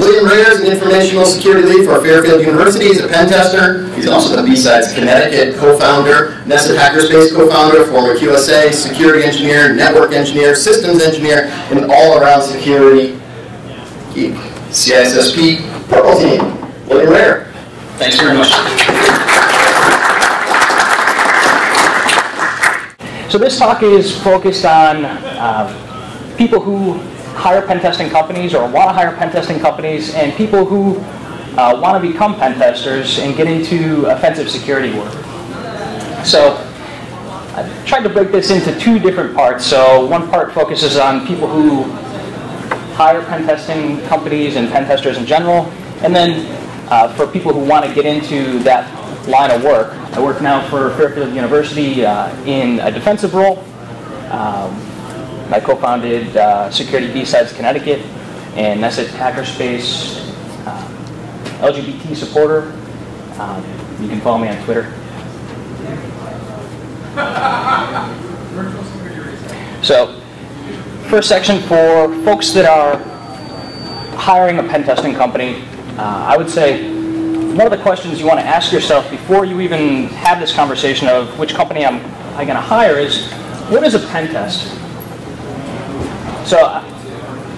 William Reyor is an informational security lead for Fairfield University. He's a pen tester. He's also the B Sides Connecticut co-founder, Nesit Hackerspace co-founder, former QSA, security engineer, network engineer, systems engineer, and all-around security geek. CISSP Purple Team, William Reyor. Thanks very much. So this talk is focused on people who hire pen testing companies or want to hire pen testing companies, and people who want to become pen testers and get into offensive security work. So I tried to break this into two different parts. So one part focuses on people who hire pen testing companies and pen testers in general, and then for people who want to get into that line of work. I work now for Fairfield University in a defensive role. I co-founded Security B Sides Connecticut and Nesit Hackerspace, LGBT supporter. You can follow me on Twitter. So, first section for folks that are hiring a pen testing company, I would say one of the questions you want to ask yourself before you even have this conversation of which company am I going to hire is, what is a pen test? So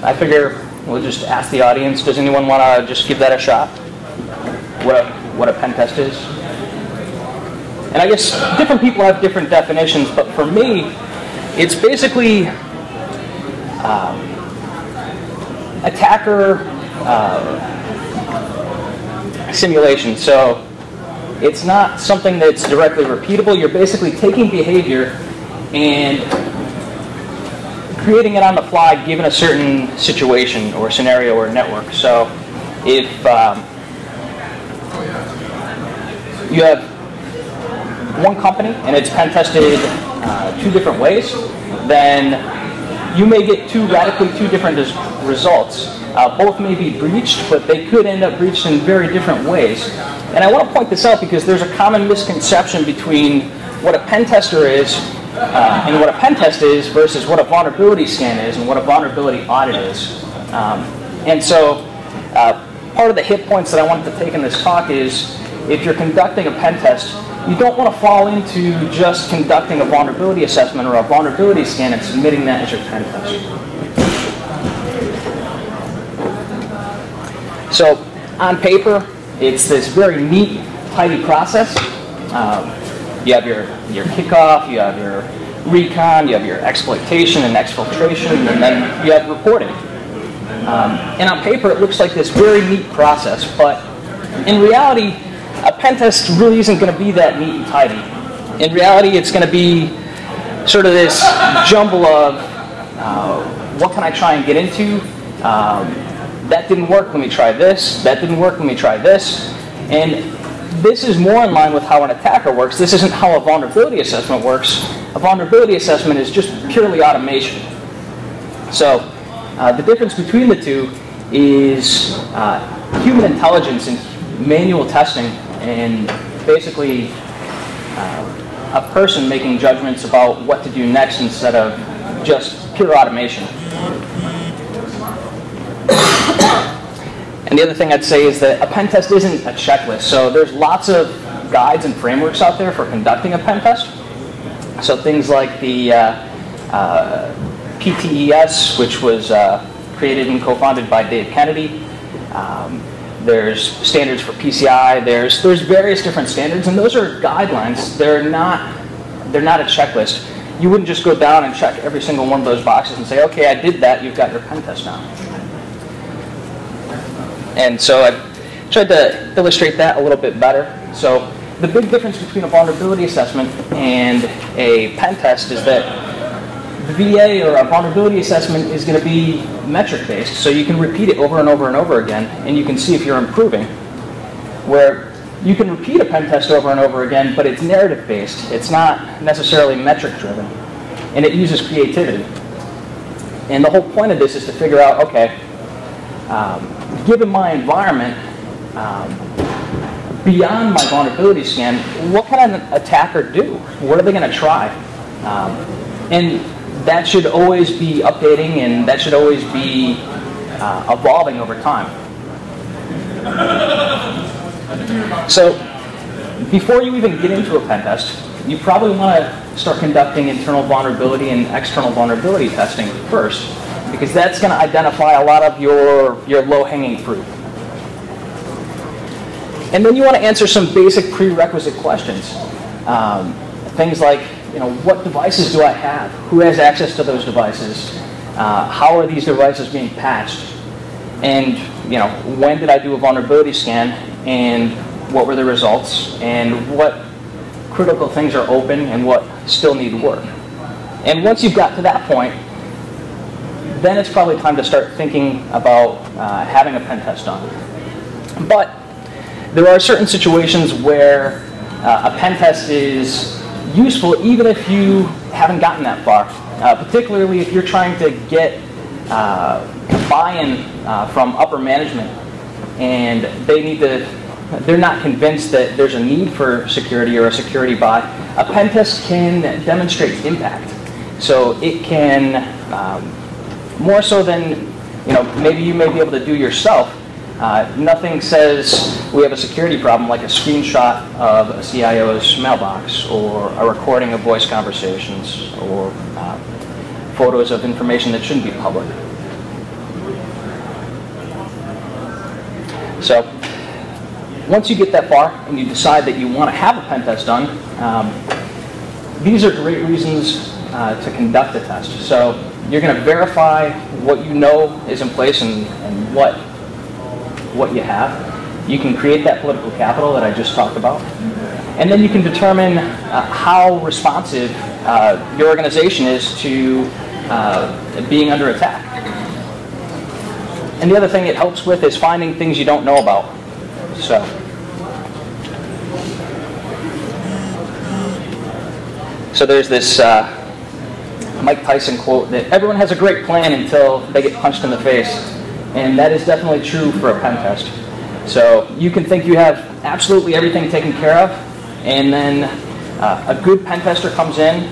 I figure we'll just ask the audience, does anyone want to just give that a shot? What a pen test is? And I guess different people have different definitions, but for me, it's basically attacker simulation. So it's not something that's directly repeatable. You're basically taking behavior and creating it on the fly given a certain situation or scenario or network. So if you have one company and it's pen tested two different ways, then you may get radically two different results. Both may be breached, but they could end up breached in very different ways. And I want to point this out because there's a common misconception between what a pen tester is and what a pen test is versus what a vulnerability scan is and what a vulnerability audit is. And so part of the hit points that I wanted to take in this talk is if you're conducting a pen test, you don't want to fall into just conducting a vulnerability assessment or a vulnerability scan and submitting that as your pen test. So on paper, it's this very neat, tidy process. You have your kickoff, you have your recon, you have your exploitation and exfiltration, and then you have reporting. And on paper, it looks like this very neat process, but in reality, a pen test really isn't going to be that neat and tidy. In reality, it's going to be sort of this jumble of what can I try and get into? That didn't work, let me try this. That didn't work, let me try this. And this is more in line with how an attacker works. This isn't how a vulnerability assessment works. A vulnerability assessment is just purely automation. So the difference between the two is human intelligence and manual testing, and basically a person making judgments about what to do next instead of just pure automation. And the other thing I'd say is that a pen test isn't a checklist. So there's lots of guides and frameworks out there for conducting a pen test. So things like the PTES, which was created and co-founded by Dave Kennedy. There's standards for PCI. There's various different standards, and those are guidelines. They're not a checklist. You wouldn't just go down and check every single one of those boxes and say, okay, I did that. You've got your pen test now. And so I tried to illustrate that a little bit better. So the big difference between a vulnerability assessment and a pen test is that the VA or a vulnerability assessment is going to be metric-based, so you can repeat it over and over and over again, and you can see if you're improving. Where you can repeat a pen test over and over again, but it's narrative-based. It's not necessarily metric-driven, and it uses creativity. And the whole point of this is to figure out, okay, given my environment, beyond my vulnerability scan, what can an attacker do? What are they going to try? And that should always be updating, and that should always be evolving over time. So before you even get into a pen test, you probably want to start conducting internal vulnerability and external vulnerability testing first, because that's going to identify a lot of your low-hanging fruit. And then you want to answer some basic prerequisite questions. Things like, what devices do I have? Who has access to those devices? How are these devices being patched? And when did I do a vulnerability scan? And what were the results? And what critical things are open and what still need work? And once you've got to that point, then it's probably time to start thinking about having a pen test done. But there are certain situations where a pen test is useful even if you haven't gotten that far, particularly if you're trying to get buy-in from upper management and they need to, they're not convinced that there's a need for security or a security buy. A pen test can demonstrate impact. So it can, more so than maybe you may be able to do yourself, nothing says we have a security problem like a screenshot of a CIO's mailbox or a recording of voice conversations or photos of information that shouldn't be public. So once you get that far and you decide that you want to have a pen test done, these are great reasons to conduct a test. So you're going to verify what you know is in place and what you have. You can create that political capital that I just talked about. And then you can determine how responsive your organization is to being under attack. And the other thing it helps with is finding things you don't know about. So, there's this Mike Tyson quote that everyone has a great plan until they get punched in the face. And that is definitely true for a pen test. So you can think you have absolutely everything taken care of, and then a good pen tester comes in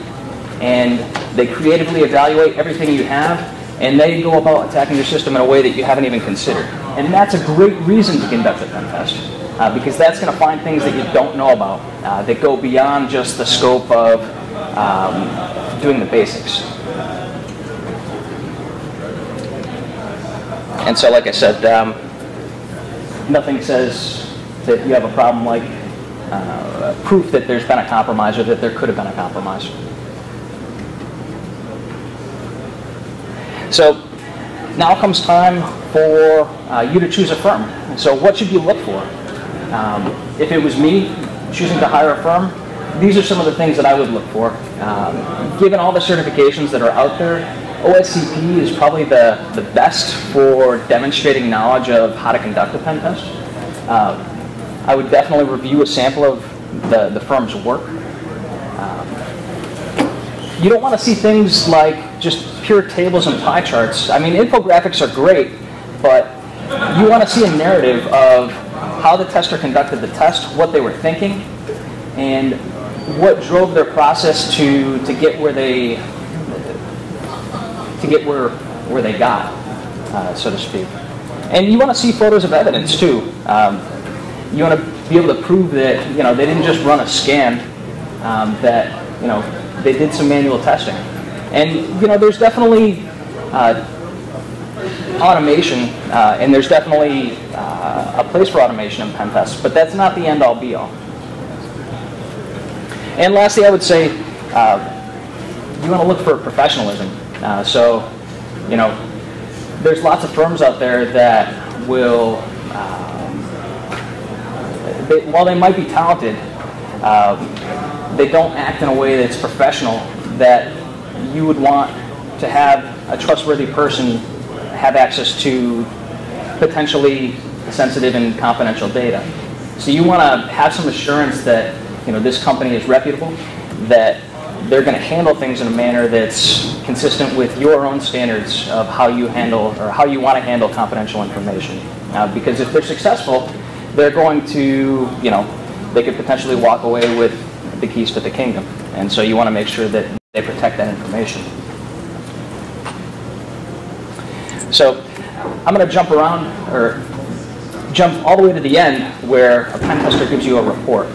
and they creatively evaluate everything you have, and they go about attacking your system in a way that you haven't even considered. And that's a great reason to conduct a pen test, because that's going to find things that you don't know about that go beyond just the scope of doing the basics. And so, like I said, nothing says that you have a problem like proof that there's been a compromise or that there could have been a compromise. So now comes time for you to choose a firm. So what should you look for? If it was me choosing to hire a firm, these are some of the things that I would look for. Given all the certifications that are out there, OSCP is probably the best for demonstrating knowledge of how to conduct a pen test. I would definitely review a sample of the firm's work. You don't want to see things like just pure tables and pie charts. I mean, infographics are great, but you want to see a narrative of how the tester conducted the test, what they were thinking, and what drove their process to get where they where they got, so to speak. And you want to see photos of evidence too. You want to be able to prove that they didn't just run a scan, that they did some manual testing. And there's definitely automation, and there's definitely a place for automation in pen tests, but that's not the end all be all. And lastly, I would say you want to look for professionalism. So, there's lots of firms out there that will, while they might be talented, they don't act in a way that's professional that you would want to have a trustworthy person have access to potentially sensitive and confidential data. So you want to have some assurance that, this company is reputable, that they're going to handle things in a manner that's consistent with your own standards of how you handle or how you want to handle confidential information. Because if they're successful, they're going to, they could potentially walk away with the keys to the kingdom. And so you want to make sure that they protect that information. So I'm going to jump around or jump all the way to the end where a pen tester gives you a report.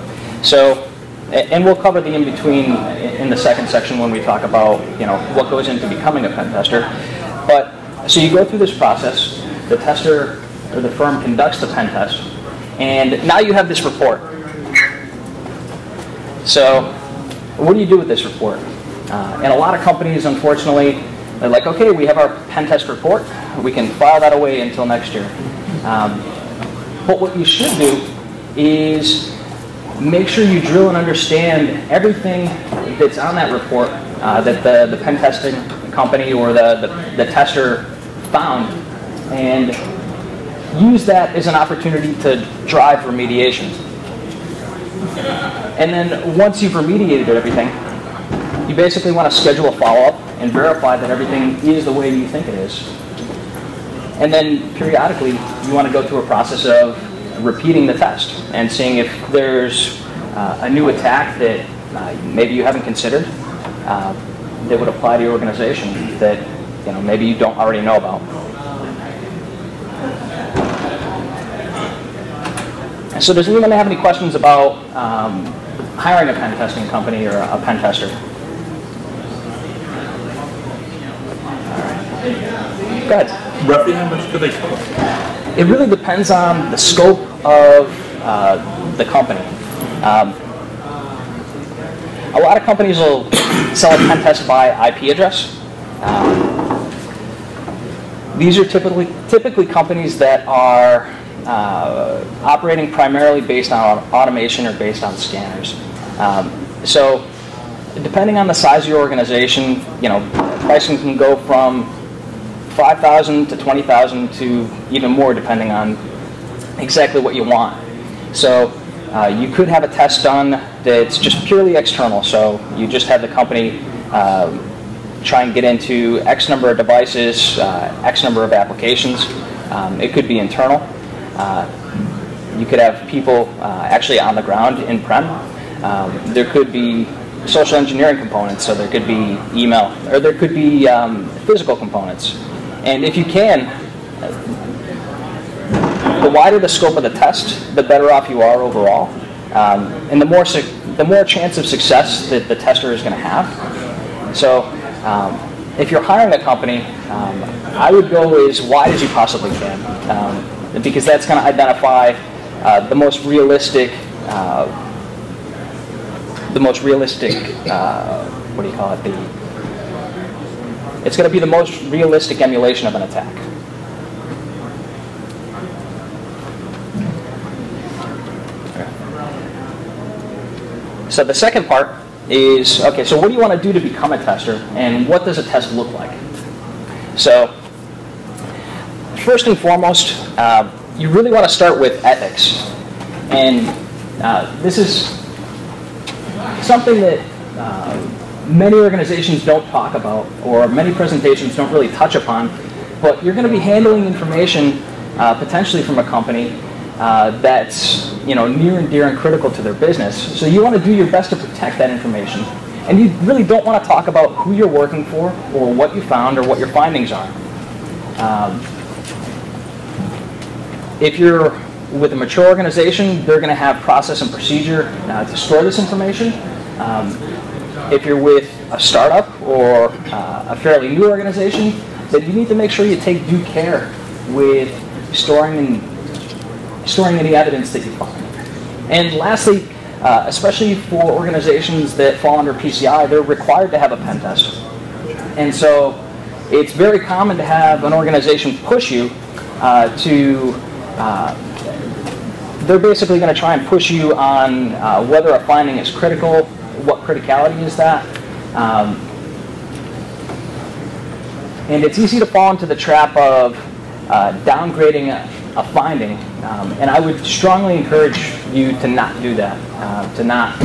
So, and we'll cover the in-between in the second section when we talk about, you know, what goes into becoming a pen tester. But, so you go through this process, the tester or the firm conducts the pen test, and now you have this report. So, what do you do with this report? And a lot of companies, unfortunately, they're like, okay, we have our pen test report. We can file that away until next year. But what you should do is make sure you drill and understand everything that's on that report that the pen testing company or the tester found, and use that as an opportunity to drive remediation. And then once you've remediated everything, you basically want to schedule a follow-up and verify that everything is the way you think it is. And then periodically, you want to go through a process of repeating the test and seeing if there's a new attack that maybe you haven't considered that would apply to your organization that, you know, maybe you don't already know about. So does anyone have any questions about hiring a pen testing company or a pen tester? Go ahead. Roughly how much do they cost? It really depends on the scope of the company. A lot of companies will sell a pen test by IP address. These are typically companies that are operating primarily based on automation or based on scanners. So depending on the size of your organization, you know, pricing can go from $5,000 to $20,000 to even more, depending on exactly what you want. So you could have a test done that's just purely external. So you just have the company try and get into X number of devices, X number of applications. It could be internal. You could have people actually on the ground in prem. There could be social engineering components, so there could be email, or there could be physical components. And if you can, the wider the scope of the test, the better off you are overall, and the more chance of success that the tester is going to have. So if you're hiring a company, I would go as wide as you possibly can, because that's going to identify the most realistic, what do you call it? It's going to be the most realistic emulation of an attack. Okay. So the second part is, okay, so what do you want to do to become a tester, and what does a test look like? So first and foremost, you really want to start with ethics. And this is something that many organizations don't talk about, or many presentations don't really touch upon, but you're going to be handling information potentially from a company that's, you know, near and dear and critical to their business. So you want to do your best to protect that information. And you really don't want to talk about who you're working for, or what you found, or what your findings are. If you're with a mature organization, they're going to have process and procedure to store this information. If you're with a startup or a fairly new organization, then you need to make sure you take due care with storing any evidence that you find. And lastly, especially for organizations that fall under PCI, they're required to have a pen test. And so it's very common to have an organization push you they're basically going to try and push you on whether a finding is critical, what criticality is that. And it's easy to fall into the trap of downgrading a finding. And I would strongly encourage you to not do that, to not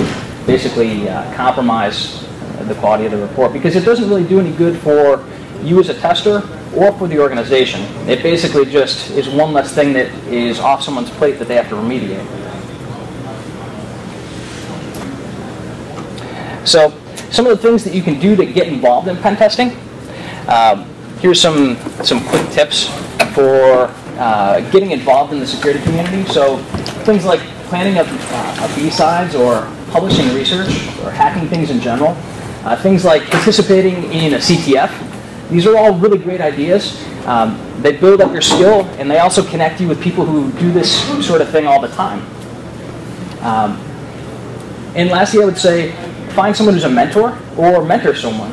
basically compromise the quality of the report, because it doesn't really do any good for you as a tester or for the organization. It basically just is one less thing that is off someone's plate that they have to remediate. So some of the things that you can do to get involved in pen testing. Here's some quick tips for getting involved in the security community. So things like planning a B-sides or publishing research or hacking things in general. Things like participating in a CTF. These are all really great ideas. They build up your skill, and they also connect you with people who do this sort of thing all the time. And lastly, I would say find someone who's a mentor or mentor someone.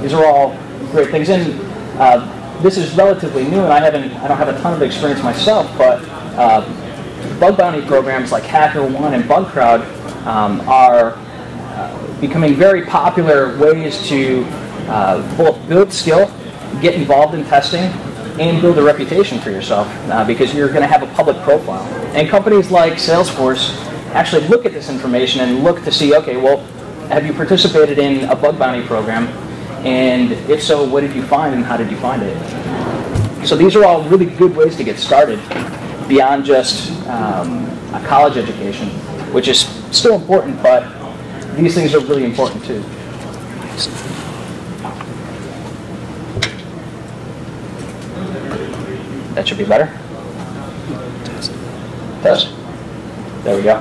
These are all great things. And this is relatively new, and I don't have a ton of experience myself, but bug bounty programs like HackerOne and Bugcrowd are becoming very popular ways to both build skill, get involved in testing, and build a reputation for yourself because you're going to have a public profile. And companies like Salesforce actually look at this information and look to see, okay, well, have you participated in a bug bounty program? And if so, what did you find and how did you find it? So these are all really good ways to get started beyond just a college education, which is still important, but these things are really important too. That should be better. Test. There we go.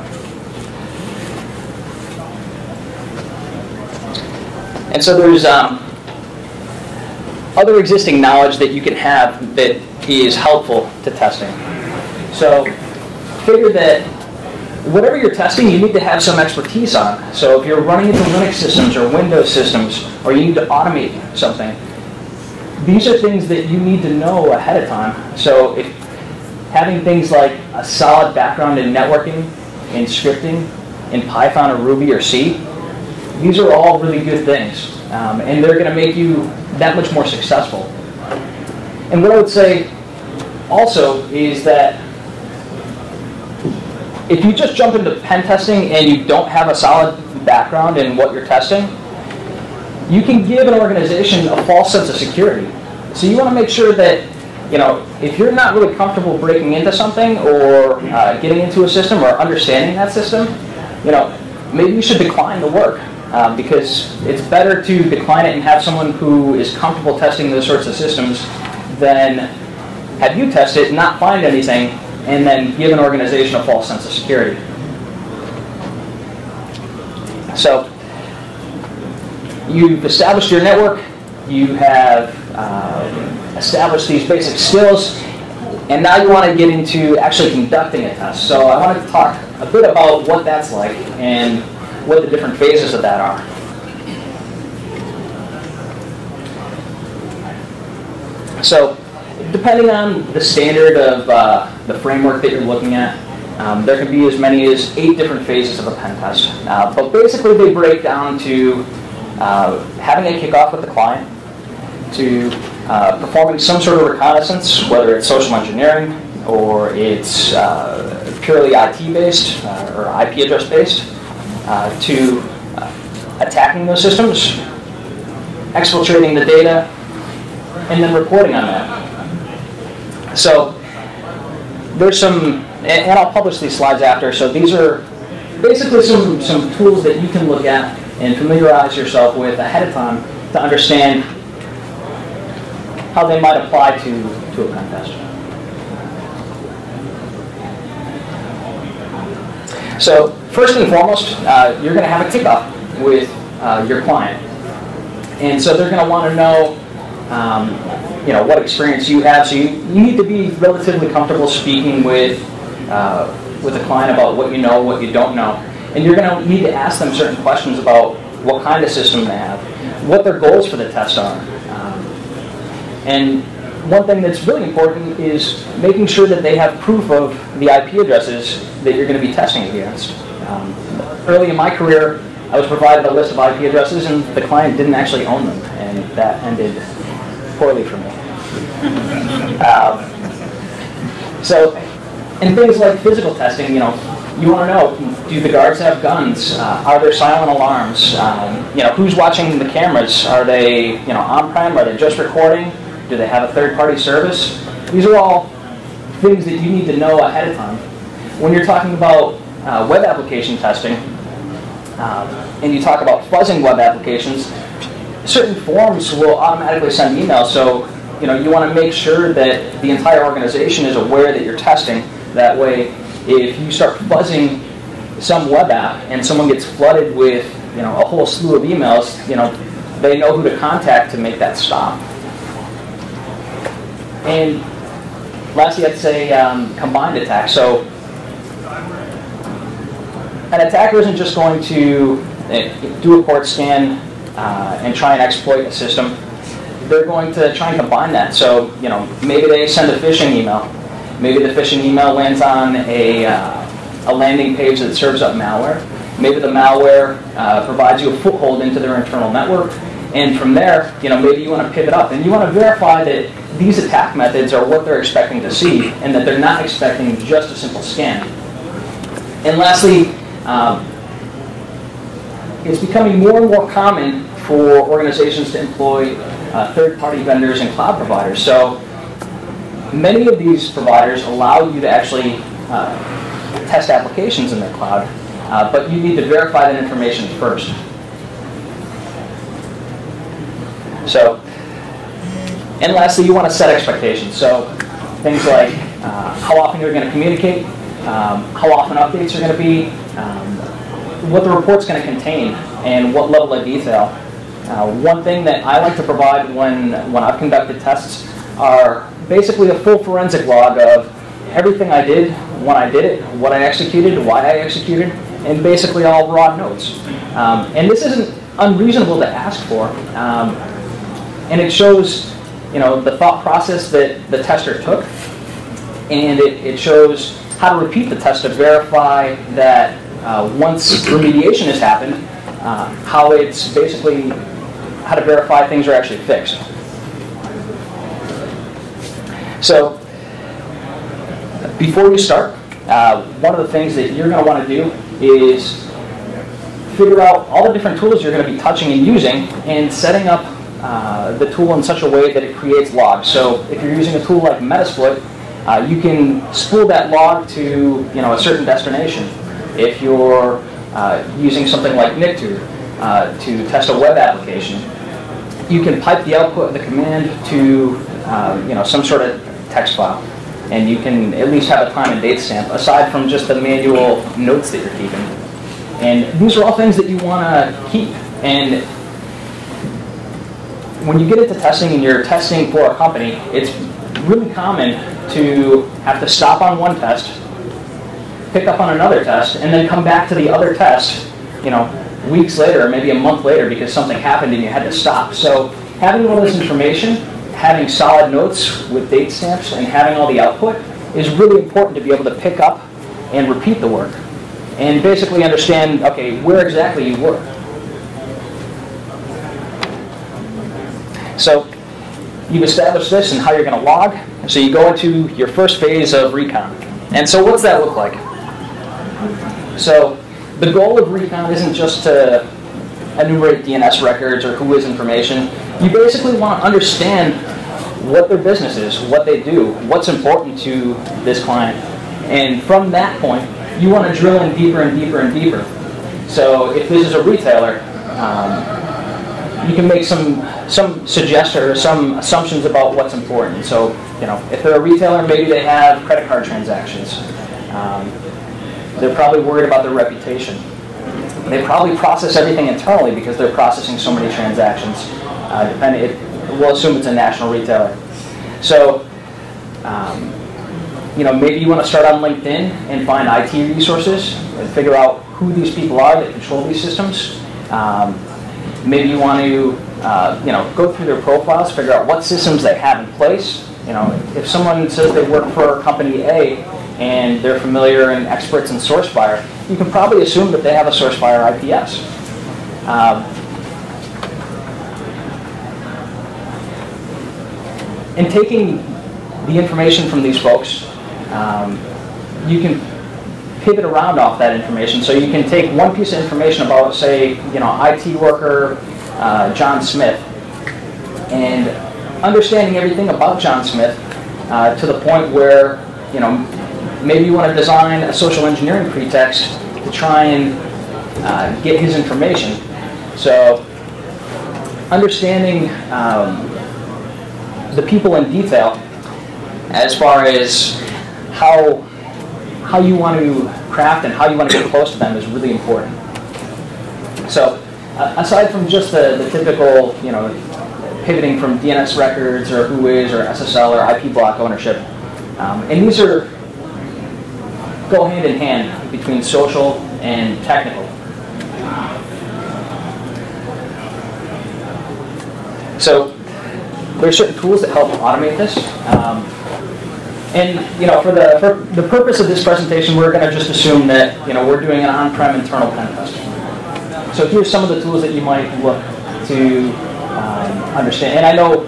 And so there's other existing knowledge that you can have that is helpful to testing. So figure that whatever you're testing, you need to have some expertise on. So if you're running into Linux systems or Windows systems, or you need to automate something, these are things that you need to know ahead of time. So if having things like a solid background in networking, in scripting, in Python or Ruby or C, these are all really good things. And they're going to make you that much more successful. And what I would say also is that if you just jump into pen testing and you don't have a solid background in what you're testing, you can give an organization a false sense of security. So you want to make sure that, you know, if you're not really comfortable breaking into something or getting into a system or understanding that system, you know, maybe you should decline the work because it's better to decline it and have someone who is comfortable testing those sorts of systems than have you test it, not find anything, and then give an organization a false sense of security. So you've established your network, you have established these basic skills, and now you want to get into actually conducting a test. So I wanted to talk a bit about what that's like and what the different phases of that are. So depending on the standard of the framework that you're looking at, there can be as many as 8 different phases of a pen test. But basically they break down to having a kickoff with the client, to performing some sort of reconnaissance, whether it's social engineering or it's purely IT-based or IP address-based, to attacking those systems, exfiltrating the data, and then reporting on that. So there's some, and I'll publish these slides after, so these are basically some tools that you can look at and familiarize yourself with ahead of time to understand how they might apply to a pen test. So first and foremost, you're going to have a kickoff with your client. And so they're going to want to know you know, what experience you have. So you need to be relatively comfortable speaking with a client about what you know, what you don't know. And you're going to need to ask them certain questions about what kind of system they have, what their goals for the test are. And one thing that's really important is making sure that they have proof of the IP addresses that you're going to be testing against. Early in my career, I was provided a list of IP addresses, and the client didn't actually own them, and that ended poorly for me. So, and things like physical testing, you know, you want to know, do the guards have guns? Are there silent alarms? You know, who's watching the cameras? Are they, you know, on-prem? Are they just recording? Do they have a third-party service? These are all things that you need to know ahead of time. When you're talking about web application testing, and you talk about fuzzing web applications, certain forms will automatically send emails. So you want to make sure that the entire organization is aware that you're testing. That way, if you start fuzzing some web app and someone gets flooded with a whole slew of emails, they know who to contact to make that stop. And lastly, I'd say combined attack. So an attacker isn't just going to do a port scan and try and exploit a system. They're going to try and combine that. So maybe they send a phishing email. Maybe the phishing email lands on a landing page that serves up malware. Maybe the malware provides you a foothold into their internal network. And from there, maybe you want to pivot up. And you want to verify that these attack methods are what they're expecting to see and that they're not expecting just a simple scan. And lastly, it's becoming more and more common for organizations to employ third-party vendors and cloud providers. So many of these providers allow you to actually test applications in their cloud, but you need to verify that information first. So, and lastly, you want to set expectations. So things like how often you're going to communicate, how often updates are going to be, what the report's going to contain, and what level of detail. One thing that I like to provide when I've conducted tests are basically a full forensic log of everything I did, when I did it, what I executed, why I executed, and basically all raw notes. And this isn't unreasonable to ask for, and it shows the thought process that the tester took, and it shows how to repeat the test to verify that once remediation has happened, how it's basically how to verify things are actually fixed. So before you start, one of the things that you're going to want to do is figure out all the different tools you're going to be touching and using and setting up the tool in such a way that it creates logs. So if you're using a tool like Metasploit, you can spool that log to a certain destination. If you're using something like Nikto to test a web application, you can pipe the output of the command to some sort of text file. And you can at least have a time and date stamp, aside from just the manual notes that you're keeping. And these are all things that you want to keep. And when you get into testing and you're testing for a company, it's really common to have to stop on one test, pick up on another test, and then come back to the other test weeks later or maybe a month later because something happened and you had to stop. So having all this information, having solid notes with date stamps, and having all the output is really important to be able to pick up and repeat the work and basically understand, okay, where exactly you were. So you've established this and how you're going to log. So you go into your first phase of recon. And so what's that look like? So the goal of recon isn't just to enumerate DNS records or who is information. You basically want to understand what their business is, what they do, what's important to this client. And from that point, you want to drill in deeper and deeper and deeper. So if this is a retailer, you can make some suggestions or some assumptions about what's important. So if they're a retailer, maybe they have credit card transactions. They're probably worried about their reputation. They probably process everything internally because they're processing so many transactions. We'll assume it's a national retailer. So maybe you want to start on LinkedIn and find IT resources and figure out who these people are that control these systems. Maybe you want to go through their profiles, figure out what systems they have in place. If someone says they work for company A and they're familiar and experts in SourceFire, you can probably assume that they have a SourceFire IPS. And taking the information from these folks, you can pivot around off that information. So you can take one piece of information about, say, IT worker John Smith, and understanding everything about John Smith to the point where maybe you want to design a social engineering pretext to try and get his information. So understanding the people in detail as far as how you want to craft and how you want to get close to them is really important. So aside from just the typical, you know, pivoting from DNS records or UIs or SSL or IP block ownership, and these are go hand in hand between social and technical. So there are certain tools that help automate this. And you know, for the purpose of this presentation, we're going to just assume that, you know, we're doing an on-prem internal pen test. So here's some of the tools that you might look to understand. And I know,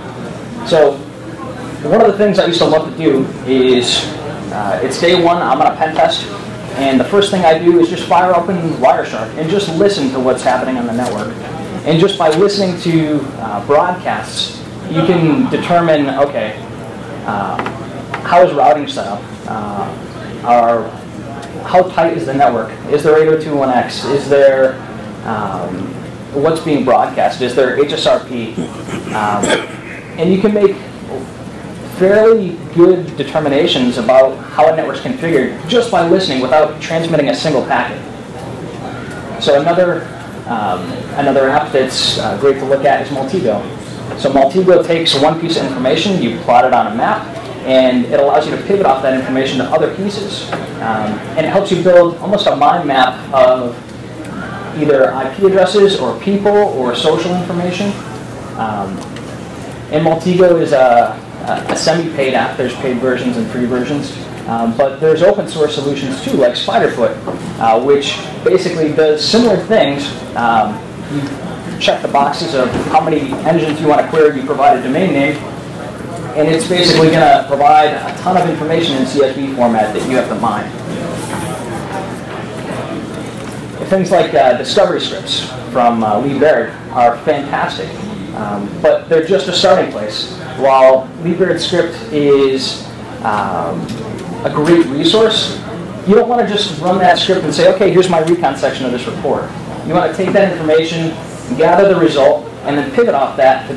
so one of the things I used to love to do is, it's day one, I'm on a pen test, and the first thing I do is just fire open Wireshark and just listen to what's happening on the network. And just by listening to broadcasts, you can determine, okay, how is routing set up? How tight is the network? Is there 8021X? Is there, what's being broadcast? Is there HSRP? And you can make fairly good determinations about how a network's configured just by listening without transmitting a single packet. So another app that's great to look at is Multigo. So Multigo takes one piece of information, you plot it on a map, and it allows you to pivot off that information to other pieces. And it helps you build almost a mind map of either IP addresses or people or social information. And Multigo is a semi-paid app. There's paid versions and free versions. But there's open source solutions too, like Spiderfoot, which basically does similar things. You check the boxes of how many engines you want to query, you provide a domain name, and it's basically going to provide a ton of information in CSV format that you have to mine. Things like discovery scripts from Lee Baird are fantastic, but they're just a starting place. While Lee Baird script is a great resource, you don't want to just run that script and say, okay, here's my recon section of this report. You want to take that information, gather the result, and then pivot off that to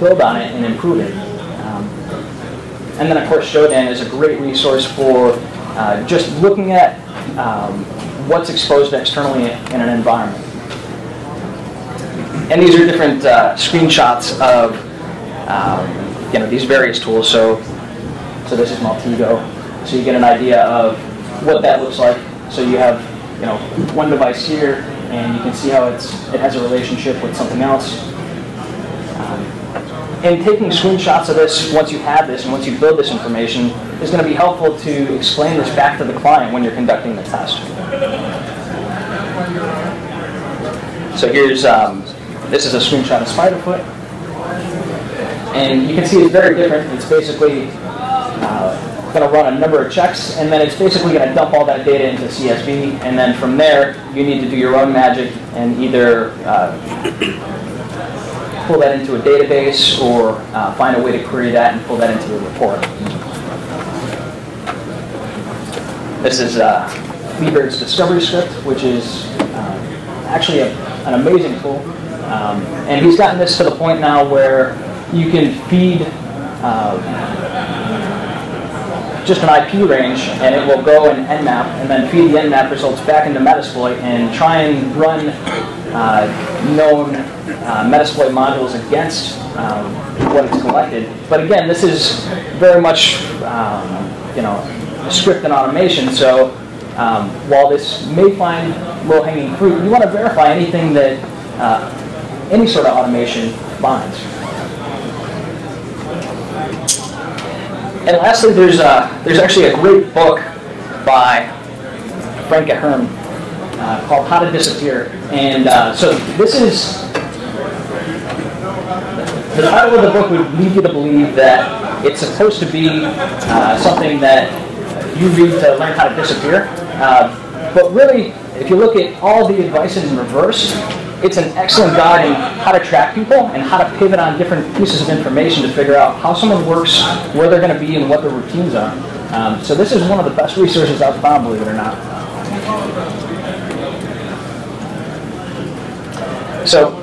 build on it and improve it. And then, of course, Shodan is a great resource for just looking at what's exposed externally in an environment. And these are different screenshots of you know, these various tools. So this is Multigo. So you get an idea of what that looks like. So you have, you know, one device here, and you can see how it has a relationship with something else. And taking screenshots of this, once you have this and once you build this information, is going to be helpful to explain this back to the client when you're conducting the test. So here's, this is a screenshot of Spiderfoot. And you can see it's very different. It's basically going to run a number of checks, and then it's basically going to dump all that data into CSV, and then from there, you need to do your own magic and either pull that into a database or find a way to query that and pull that into a report. This is Lee Baird's discovery script, which is actually an amazing tool. And he's gotten this to the point now where you can feed just an IP range, and it will go in Nmap, and then feed the Nmap results back into Metasploit, and try and run known Metasploit modules against what it's collected. But again, this is very much you know, script and automation. So while this may find low-hanging fruit, you want to verify anything that any sort of automation finds. And lastly, there's actually a great book by Frank Ahern called How to Disappear. And so this is, the title of the book would lead you to believe that it's supposed to be something that you read to learn how to disappear. But really, if you look at all the advice in reverse, it's an excellent guide in how to track people and how to pivot on different pieces of information to figure out how someone works, where they're going to be, and what their routines are. So this is one of the best resources I've found, believe it or not. So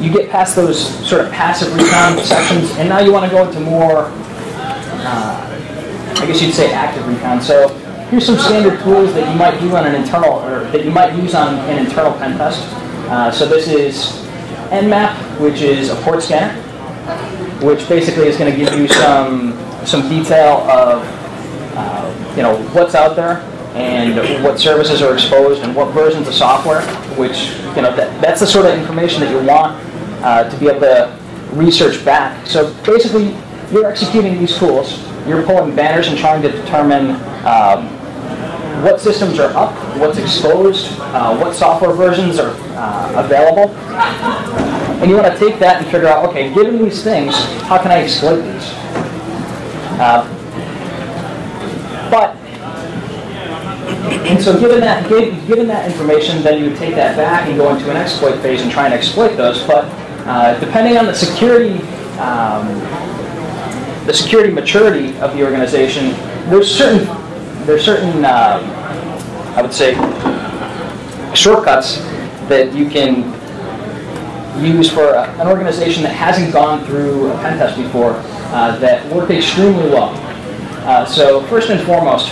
you get past those sort of passive recon sections, and now you want to go into more, I guess you'd say, active recon. So here's some standard tools that you might do on an internal, or that you might use on an internal pen test. So this is Nmap, which is a port scanner, which basically is going to give you some detail of you know, what's out there and what services are exposed and what versions of software, which, you know, that's the sort of information that you want to be able to research back. So basically, you're executing these tools. You're pulling banners and trying to determine what systems are up, what's exposed, what software versions are available. And you want to take that and figure out, okay, given these things, how can I exploit these? And so given that information, then you would take that back and go into an exploit phase and try and exploit those. But depending on the security maturity of the organization, there's certain I would say shortcuts that you can use for an organization that hasn't gone through a pen test before that work extremely well. So first and foremost,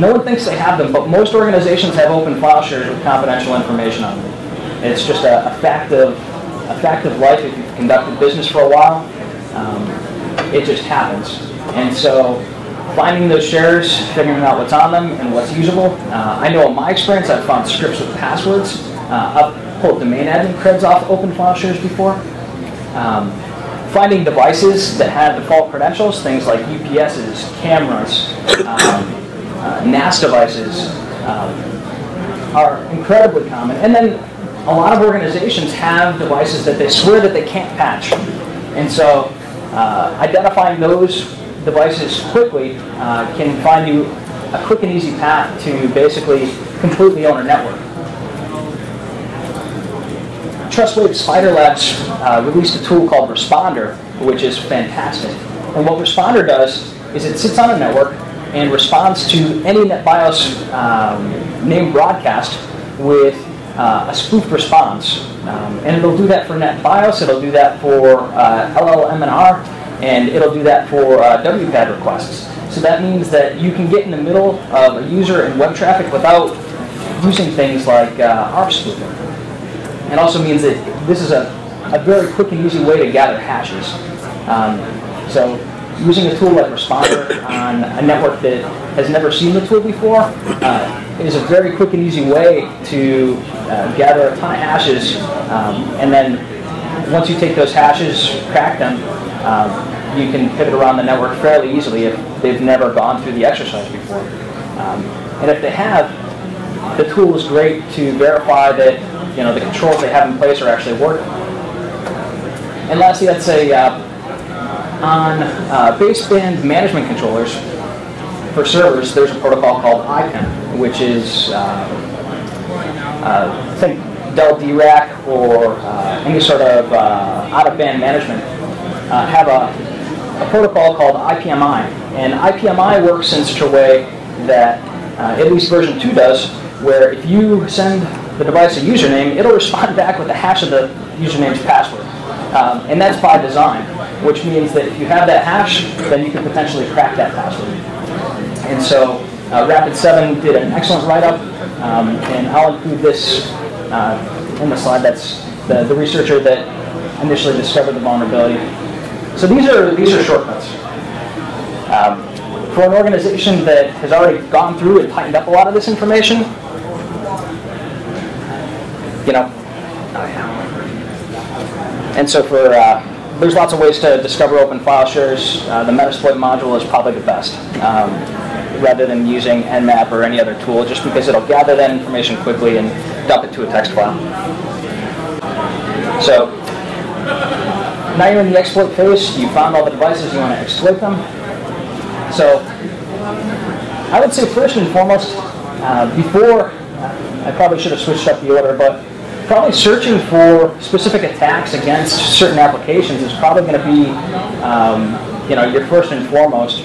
no one thinks they have them, but most organizations have open file shares with confidential information on them. It's just a fact of life. If you've conducted business for a while, it just happens. And so finding those shares, figuring out what's on them and what's usable. I know in my experience, I've found scripts with passwords. I've pulled domain admin creds off open file shares before. Finding devices that have default credentials, things like UPSs, cameras, NAS devices are incredibly common. And then a lot of organizations have devices that they swear that they can't patch. And so identifying those devices quickly can find you a quick and easy path to basically completely own a network. Trustwave Spider Labs released a tool called Responder, which is fantastic. And what Responder does is it sits on a network and responds to any NetBIOS named broadcast with a spoofed response. And it'll do that for NetBIOS, it'll do that for LLMNR, and it'll do that for WPAD requests. So that means that you can get in the middle of a user and web traffic without using things like ARP spoofing. It also means that this is a very quick and easy way to gather hashes. So using a tool like Responder on a network that has never seen the tool before is a very quick and easy way to gather a ton of hashes, and then once you take those hashes, crack them, you can pivot around the network fairly easily if they've never gone through the exercise before. And if they have, the tool is great to verify that, you know, the controls they have in place are actually working. And lastly, I'd say on baseband management controllers for servers, there's a protocol called IPMI, which is think Dell DRAC or any sort of out-of-band management have a protocol called IPMI, and IPMI works in such a way that at least version 2 does, where if you send the device a username, it'll respond back with the hash of the username's password. And that's by design, which means that if you have that hash, then you can potentially crack that password. And so Rapid7 did an excellent write-up, and I'll include this in the slide. That's the researcher that initially discovered the vulnerability. So these are shortcuts. For an organization that has already gone through and tightened up a lot of this information, you know, and so for there's lots of ways to discover open file shares. The Metasploit module is probably the best, rather than using Nmap or any other tool, just because it'll gather that information quickly and dump it to a text file. So now you're in the exploit phase. You found all the devices, you want to exploit them. So I would say first and foremost, before, I probably should have switched up the order, but probably searching for specific attacks against certain applications is probably going to be, you know, your first and foremost.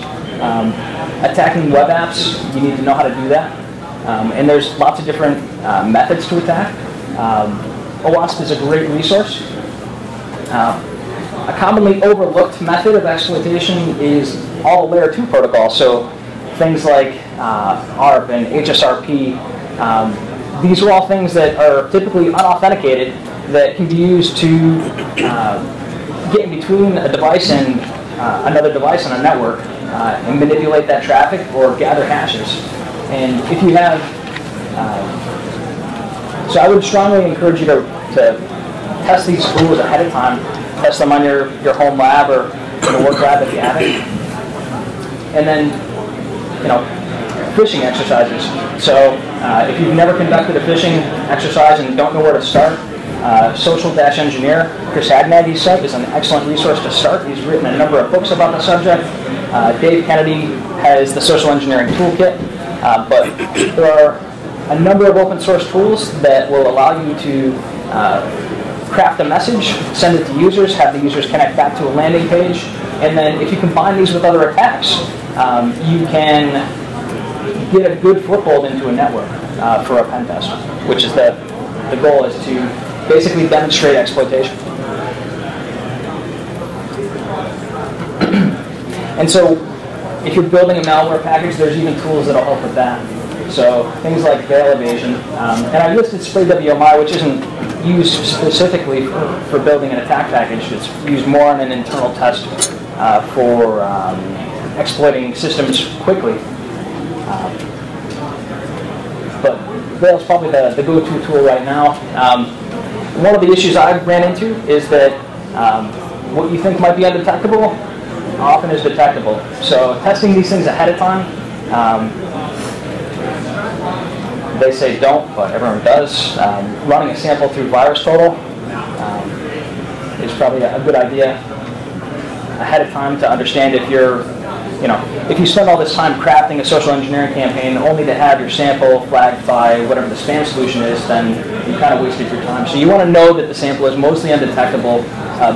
Attacking web apps, you need to know how to do that, and there's lots of different methods to attack. OWASP is a great resource. A commonly overlooked method of exploitation is all layer 2 protocols. So things like ARP and HSRP, these are all things that are typically unauthenticated that can be used to get in between a device and another device on a network and manipulate that traffic or gather hashes. And if you have, so I would strongly encourage you to test these tools ahead of time. Test them on your home lab or the work lab if you have it. And then, you know, phishing exercises. So if you've never conducted a phishing exercise and don't know where to start, social-engineer, Chris Hagnaghi's site is an excellent resource to start. He's written a number of books about the subject. Dave Kennedy has the social engineering toolkit, but there are a number of open source tools that will allow you to craft a message, send it to users, have the users connect back to a landing page, and then if you combine these with other attacks, you can get a good foothold into a network for a pen test, which is the goal is to basically demonstrate exploitation. And so if you're building a malware package, there's even tools that'll help with that. So things like veil evasion. And I listed SprayWMI, which isn't used specifically for building an attack package. It's used more on an internal test for exploiting systems quickly. But veil's probably the go-to tool right now. One of the issues I've ran into is that what you think might be undetectable often is detectable. So testing these things ahead of time, they say don't, but everyone does. Running a sample through VirusTotal is probably a good idea ahead of time to understand if you're, you know, if you spend all this time crafting a social engineering campaign only to have your sample flagged by whatever the spam solution is, then you kind of wasted your time. So you want to know that the sample is mostly undetectable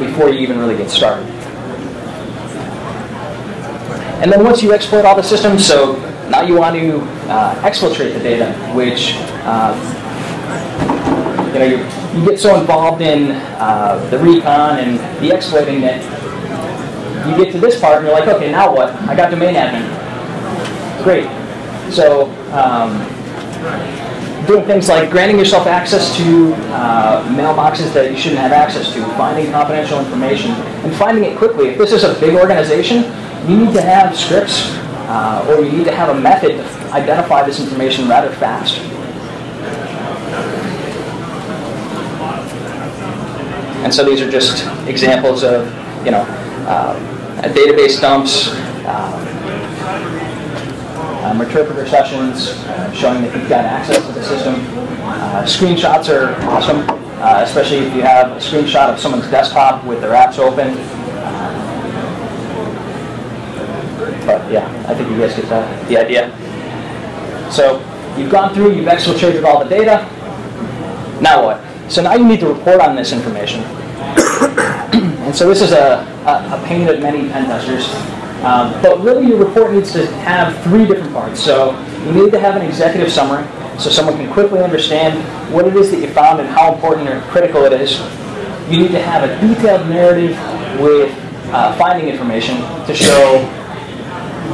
before you even really get started. And then once you exploit all the systems, so now you want to exfiltrate the data, which you know, you get so involved in the recon and the exploiting that you get to this part and you're like, okay, now what? I got domain admin. Great. So doing things like granting yourself access to mailboxes that you shouldn't have access to, finding confidential information, and finding it quickly. If this is a big organization, you need to have scripts or you need to have a method to identify this information rather fast. And so these are just examples of, you know, database dumps, interpreter sessions, showing that you've got access to the system. Screenshots are awesome, especially if you have a screenshot of someone's desktop with their apps open. But yeah, I think you guys get the idea. So you've gone through, you've exfiltrated all the data. Now what? So now you need to report on this information. And so this is a pain of many pen testers. But really your report needs to have 3 different parts. So you need to have an executive summary so someone can quickly understand what it is that you found and how important or critical it is. You need to have a detailed narrative with finding information to show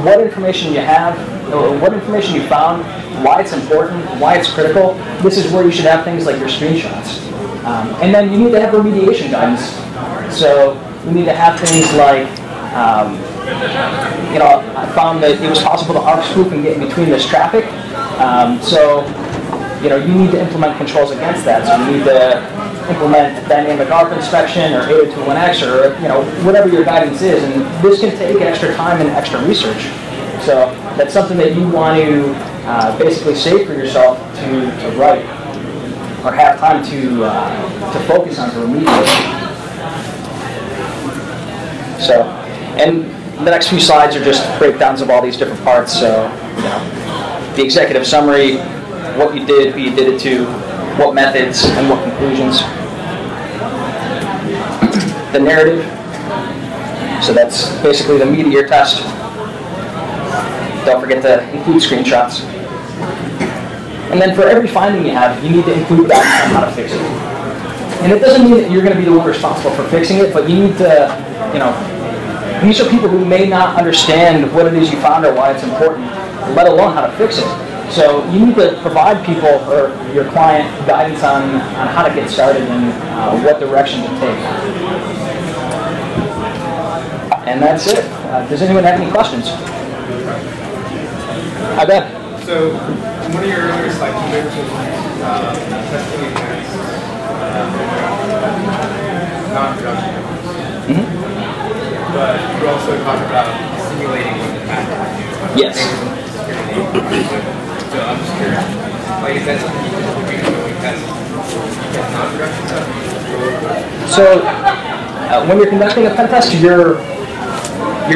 what information you have, or what information you found, why it's important, why it's critical. This is where you should have things like your screenshots. And then you need to have remediation guidance. So you need to have things like, you know, I found that it was possible to ARP spoof and get in between this traffic. So, you know, you need to implement controls against that. So you need to implement dynamic ARP inspection or 8021X or, you know, whatever your guidance is. And this can take extra time and extra research. So that's something that you want to basically save for yourself to write or have time to focus on to remediate. So, and the next few slides are just breakdowns of all these different parts. So, you know, the executive summary, what you did, who you did it to, what methods, and what conclusions. The narrative. So that's basically the meat of your test. Don't forget to include screenshots. And then for every finding you have, you need to include that on how to fix it. And it doesn't mean that you're going to be the one responsible for fixing it, but you need to, these are people who may not understand what it is you found or why it's important, let alone how to fix it. So you need to provide people or your client guidance on how to get started and what direction to take. And that's it. Does anyone have any questions? I bet. So, in one of your earlier slides, you mentioned testing against non-production errors. Mm-hmm. But you also talked about simulating what the attacker would do. Yes. So I'm just curious, is that something you just do when we test non-production stuff? So, when you're conducting a pen test, you're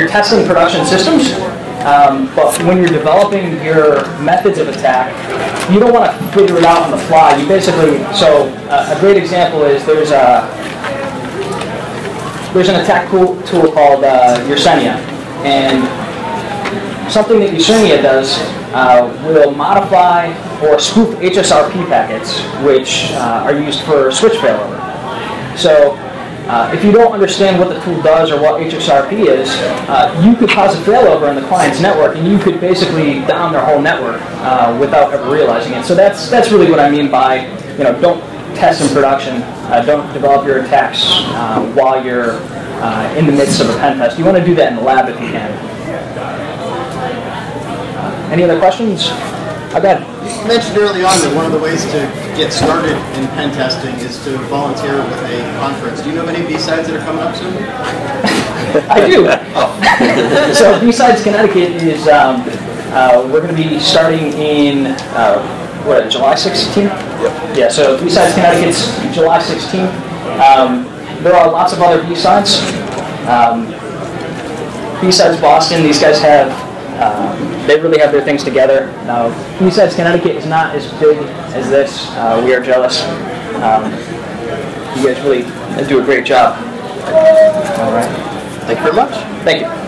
testing production systems. But when you're developing your methods of attack, you don't want to figure it out on the fly. You basically, a great example is there's an attack tool called Yersenia. And something that Yersenia does will modify or spoof HSRP packets, which are used for switch failover. So, if you don't understand what the tool does or what HSRP is, you could cause a failover in the client's network, and you could basically down their whole network without ever realizing it. So that's really what I mean by don't test in production, don't develop your attacks while you're in the midst of a pen test. You want to do that in the lab if you can. Any other questions? You mentioned early on that one of the ways to get started in pen testing is to volunteer with a conference. Do you know any B-Sides that are coming up soon? I do. Oh. So B Sides Connecticut is, we're going to be starting in, July 16th? Yep. Yeah, so B Sides Connecticut's July 16th. There are lots of other B-Sides. B-Sides Boston, these guys have they really have their things together. Now, B Sides Connecticut is not as big as this. We are jealous. You guys really do a great job. All right. Thank you very much. Thank you.